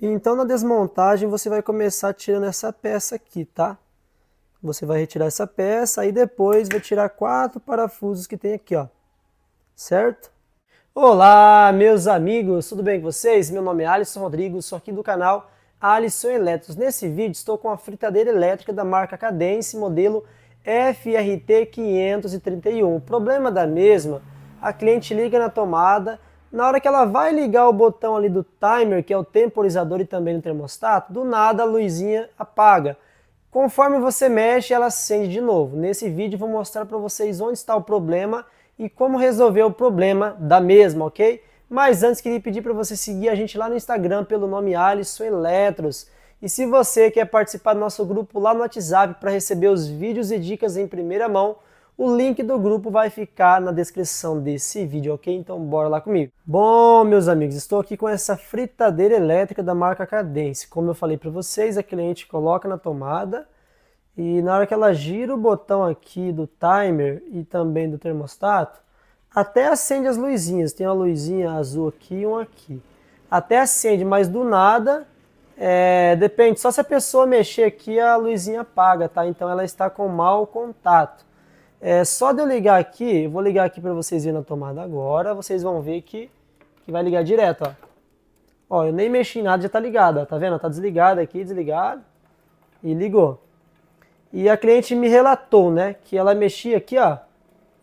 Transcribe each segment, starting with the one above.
Então na desmontagem você vai começar tirando essa peça aqui, tá? Você vai retirar essa peça e depois vai tirar 4 parafusos que tem aqui, ó. Certo? Olá, meus amigos, tudo bem com vocês? Meu nome é Alisson Rodrigo, sou aqui do canal Alisson Eletros. Nesse vídeo estou com a fritadeira elétrica da marca Cadence, modelo FRT 531. O problema da mesma, a cliente liga na tomada, na hora que ela vai ligar o botão ali do timer, que é o temporizador e também o termostato, do nada a luzinha apaga. Conforme você mexe, ela acende de novo. Nesse vídeo vou mostrar para vocês onde está o problema e como resolver o problema da mesma, ok? Mas antes queria pedir para você seguir a gente lá no Instagram pelo nome Alisson Eletros. E se você quer participar do nosso grupo lá no WhatsApp para receber os vídeos e dicas em primeira mão, o link do grupo vai ficar na descrição desse vídeo, ok? Então bora lá comigo. Bom, meus amigos, estou aqui com essa fritadeira elétrica da marca Cadence. Como eu falei para vocês, a cliente coloca na tomada e na hora que ela gira o botão aqui do timer e também do termostato, até acende as luzinhas. Tem uma luzinha azul aqui e uma aqui. Até acende, mas do nada... depende, só se a pessoa mexer aqui a luzinha apaga, tá? Então ela está com mau contato. Só de eu ligar aqui, eu vou ligar aqui para vocês verem na tomada agora, vocês vão ver que vai ligar direto, ó. Ó, eu nem mexi em nada, já tá ligado, ó, tá vendo? Tá desligado aqui, desligado e ligou. E a cliente me relatou, né, que ela mexia aqui, ó,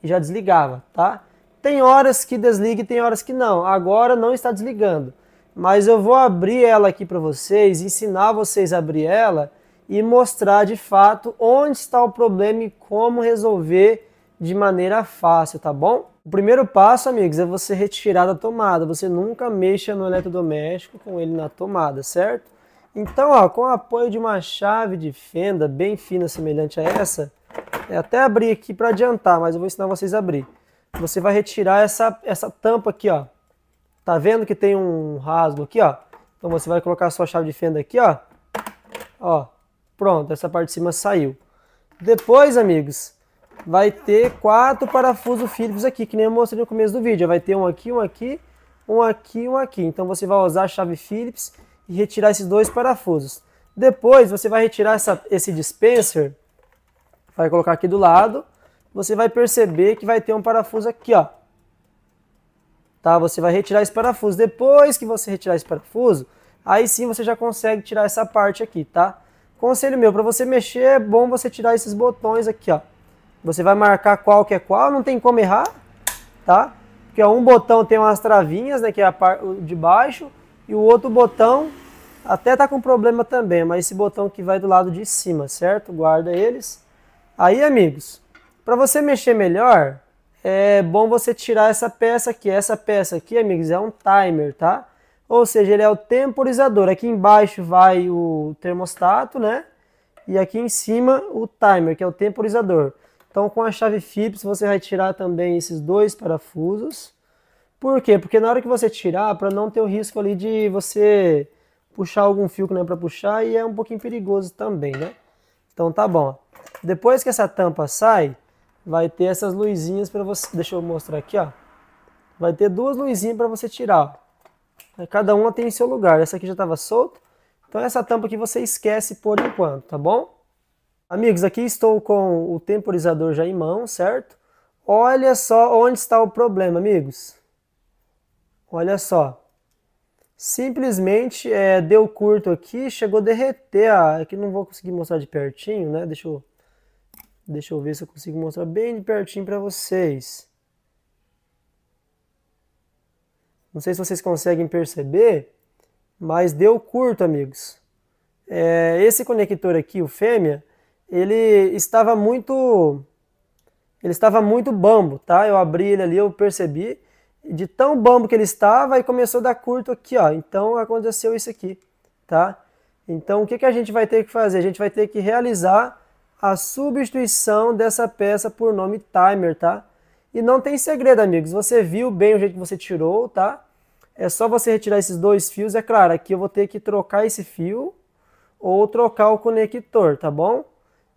e já desligava, tá? Tem horas que desliga e tem horas que não. Agora não está desligando. Mas eu vou abrir ela aqui para vocês, ensinar vocês a abrir ela e mostrar de fato onde está o problema e como resolver de maneira fácil, tá bom? O primeiro passo, amigos, é você retirar da tomada. Você nunca mexa no eletrodoméstico com ele na tomada, certo? Então, ó, com o apoio de uma chave de fenda bem fina, semelhante a essa, até abrir aqui para adiantar, mas eu vou ensinar vocês a abrir. Você vai retirar essa tampa aqui, ó. Tá vendo que tem um rasgo aqui, ó? Então você vai colocar a sua chave de fenda aqui, ó. Ó, pronto, essa parte de cima saiu. Depois, amigos, vai ter 4 parafusos Phillips aqui, que nem eu mostrei no começo do vídeo. Vai ter um aqui, um aqui, um aqui e um aqui. Então você vai usar a chave Phillips e retirar esses 2 parafusos. Depois você vai retirar esse dispenser, vai colocar aqui do lado. Você vai perceber que vai ter um parafuso aqui, ó. Tá, você vai retirar esse parafuso. Depois que você retirar esse parafuso, aí sim você já consegue tirar essa parte aqui, tá? Conselho meu, para você mexer é bom você tirar esses botões aqui, ó. Você vai marcar qual que é qual, não tem como errar, tá? Porque ó, um botão tem umas travinhas, né, que é a parte de baixo, e o outro botão até tá com problema também, mas esse botão que vai do lado de cima, certo? Guarda eles. Aí, amigos, para você mexer melhor... é bom você tirar essa peça aqui. Essa peça aqui, amigos, é um timer, tá? Ou seja, ele é o temporizador. Aqui embaixo vai o termostato, né? E aqui em cima o timer, que é o temporizador. Então com a chave Phillips você vai tirar também esses 2 parafusos. Por quê? Porque na hora que você tirar, para não ter o risco ali de você puxar algum fio que não é para puxar, e é um pouquinho perigoso também, né? Então tá bom. Depois que essa tampa sai... vai ter essas luzinhas para você... deixa eu mostrar aqui, ó. Vai ter 2 luzinhas para você tirar, ó. Cada uma tem seu lugar. Essa aqui já estava solta. Então essa tampa aqui você esquece por enquanto, tá bom? Amigos, aqui estou com o temporizador já em mão, certo? Olha só onde está o problema, amigos. Olha só. Simplesmente deu curto aqui, chegou a derreter. Aqui não vou conseguir mostrar de pertinho, né? Deixa eu ver se eu consigo mostrar bem de pertinho para vocês. Não sei se vocês conseguem perceber, mas deu curto, amigos. Esse conector aqui, o fêmea, ele estava muito bambo, tá? Eu abri ele ali, eu percebi. De tão bambo que ele estava, e começou a dar curto aqui, ó. Então aconteceu isso aqui, tá? Então o que a gente vai ter que fazer? A gente vai ter que realizar... a substituição dessa peça por nome timer, tá? E não tem segredo, amigos. Você viu bem o jeito que você tirou, tá? É só você retirar esses 2 fios. É claro, aqui eu vou ter que trocar esse fio ou trocar o conector, tá bom?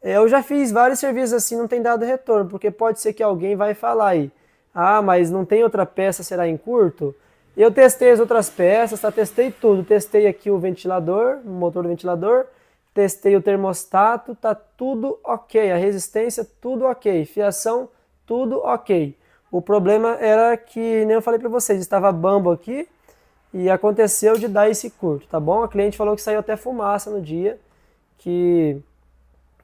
Eu já fiz vários serviços assim, não tem dado retorno, porque pode ser que alguém vai falar aí: ah, mas não tem outra peça, será em curto? Eu testei as outras peças, tá? Testei tudo. Testei aqui o ventilador, o motor do ventilador. Testei o termostato, tá tudo ok. A resistência, tudo ok. Fiação, tudo ok. O problema era que, nem eu falei pra vocês, estava bambo aqui e aconteceu de dar esse curto, tá bom? A cliente falou que saiu até fumaça no dia, que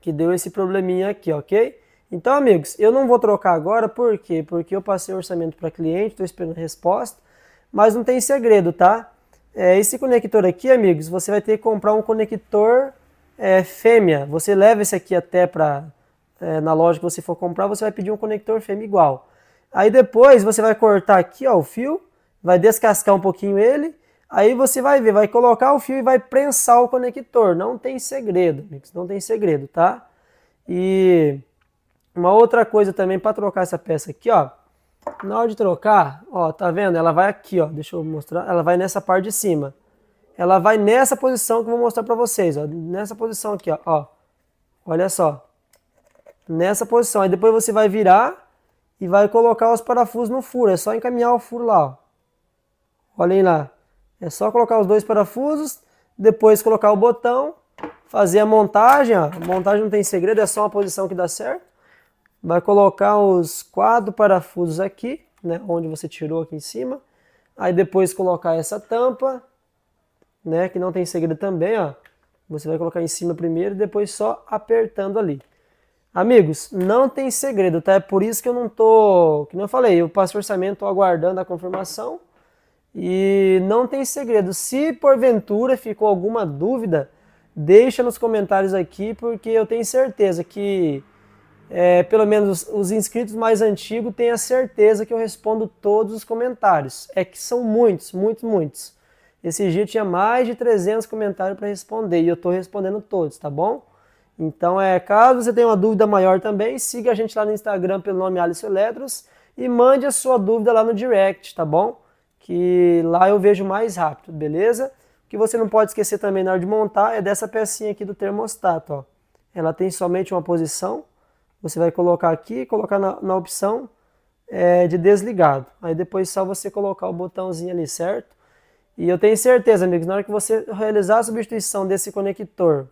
deu esse probleminha aqui, ok? Então, amigos, eu não vou trocar agora, por quê? Porque eu passei o orçamento pra cliente, tô esperando a resposta, mas não tem segredo, tá? Esse conector aqui, amigos, você vai ter que comprar um conector... fêmea, você leva esse aqui até pra, na loja que você for comprar, você vai pedir um conector fêmea igual. Aí depois você vai cortar aqui, ó, o fio, vai descascar um pouquinho ele, aí você vai ver, vai colocar o fio e vai prensar o conector. Não tem segredo, amigos, não tem segredo, tá? E uma outra coisa também para trocar essa peça aqui, ó, na hora de trocar, ó, tá vendo? Ela vai aqui, ó, deixa eu mostrar, ela vai nessa parte de cima. Ela vai nessa posição que eu vou mostrar pra vocês, ó. Nessa posição aqui, ó. Olha só. Nessa posição. Aí depois você vai virar e vai colocar os parafusos no furo. É só encaminhar o furo lá, ó. Olhem lá. É só colocar os dois parafusos, depois colocar o botão, fazer a montagem, ó. A montagem não tem segredo, é só uma posição que dá certo. Vai colocar os 4 parafusos aqui, né? Onde você tirou aqui em cima. Aí depois colocar essa tampa... né, que não tem segredo também, ó. Você vai colocar em cima primeiro e depois só apertando ali. Amigos, não tem segredo, tá? É por isso que eu não tô... que nem eu falei, eu passo o orçamento, tô aguardando a confirmação. E não tem segredo. Se porventura ficou alguma dúvida, deixa nos comentários aqui, porque eu tenho certeza que... pelo menos os inscritos mais antigos têm a certeza que eu respondo todos os comentários. É que são muitos, muitos, muitos. Esse dia tinha mais de 300 comentários para responder e eu estou respondendo todos, tá bom? Então, caso você tenha uma dúvida maior também, siga a gente lá no Instagram pelo nome Alisson Eletros e mande a sua dúvida lá no direct, tá bom? Que lá eu vejo mais rápido, beleza? O que você não pode esquecer também na hora de montar é dessa pecinha aqui do termostato, ó. Ela tem somente uma posição, você vai colocar aqui, colocar na opção de desligado. Aí depois só você colocar o botãozinho ali, certo? E eu tenho certeza, amigos, na hora que você realizar a substituição desse conector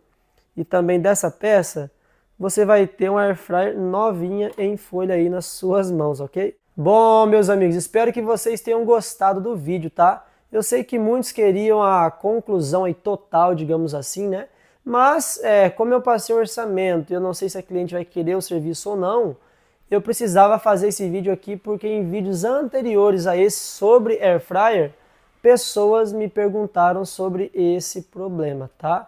e também dessa peça, você vai ter um Air Fryer novinha em folha aí nas suas mãos, ok? Bom, meus amigos, espero que vocês tenham gostado do vídeo, tá? Eu sei que muitos queriam a conclusão aí total, digamos assim, né? Mas, como eu passei o orçamento, eu não sei se a cliente vai querer o serviço ou não, eu precisava fazer esse vídeo aqui porque em vídeos anteriores a esse sobre Air Fryer, pessoas me perguntaram sobre esse problema, tá?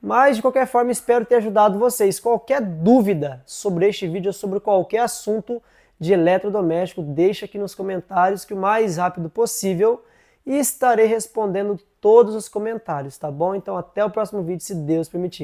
Mas, de qualquer forma, espero ter ajudado vocês. Qualquer dúvida sobre este vídeo, sobre qualquer assunto de eletrodoméstico, deixa aqui nos comentários, que o mais rápido possível, e estarei respondendo todos os comentários, tá bom? Então, até o próximo vídeo, se Deus permitir.